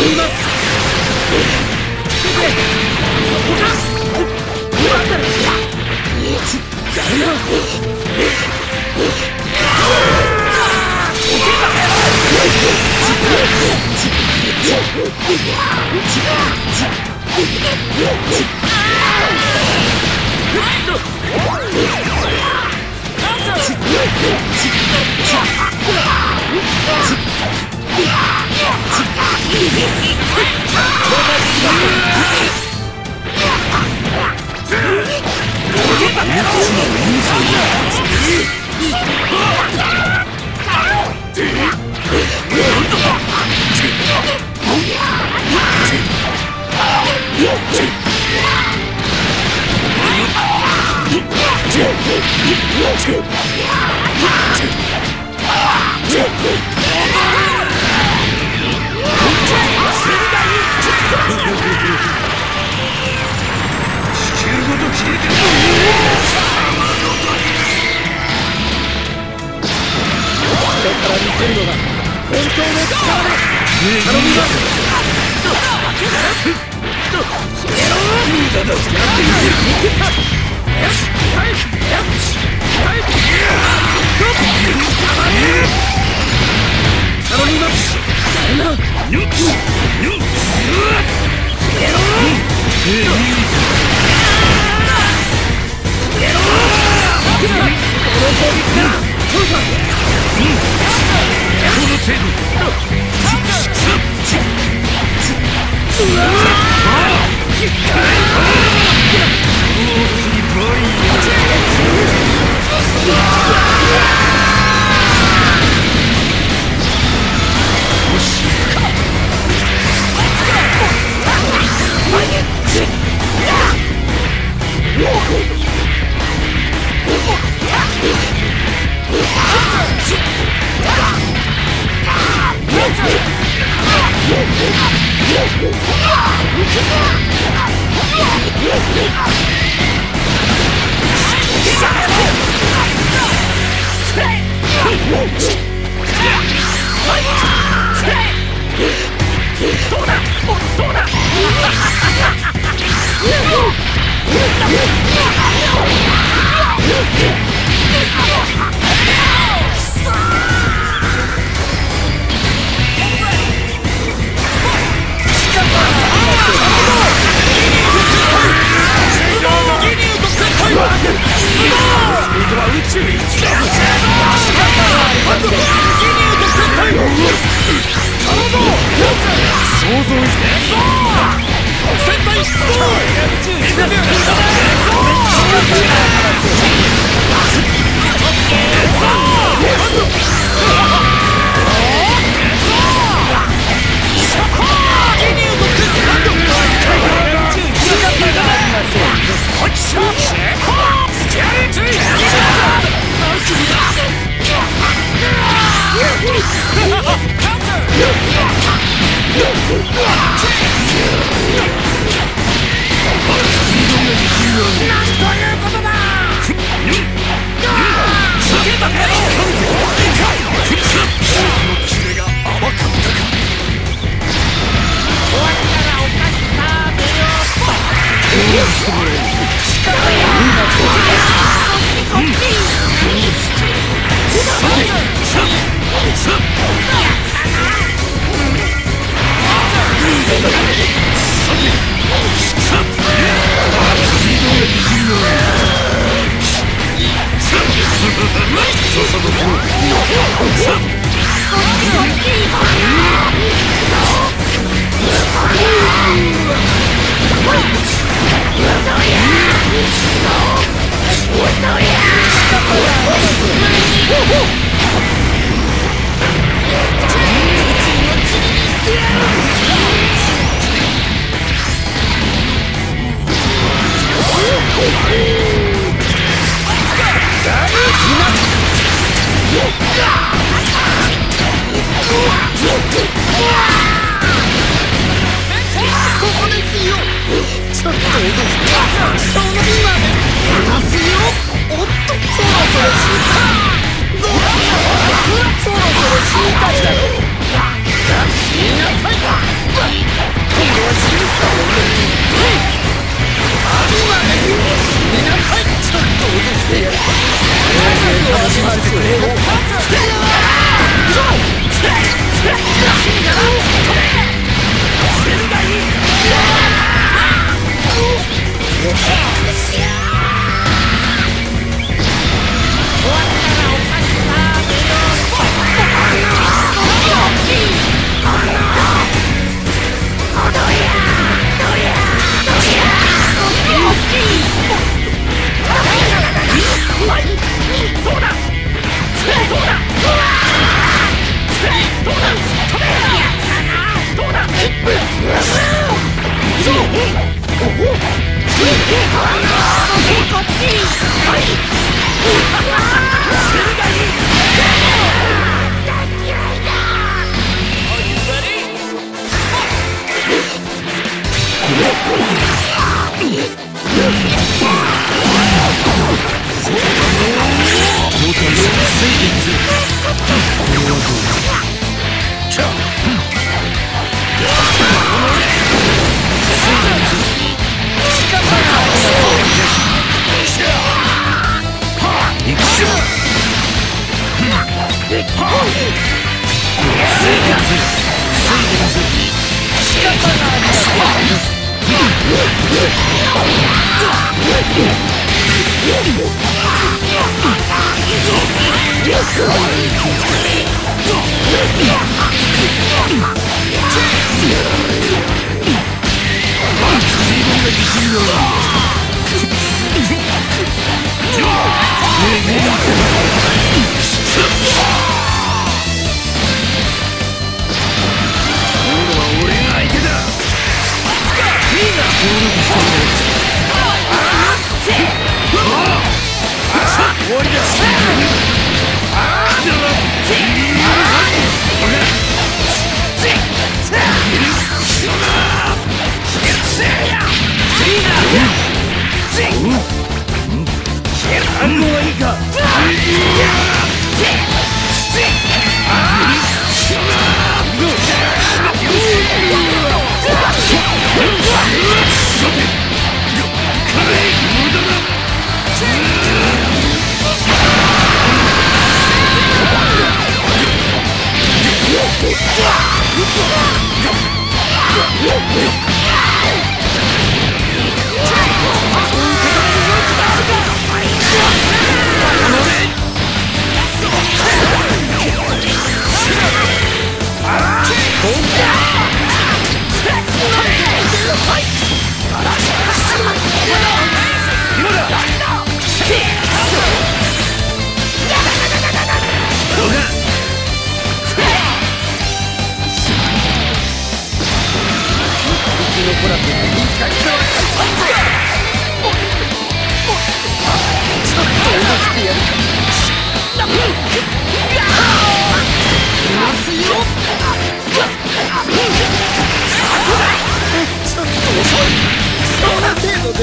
みます。やるか。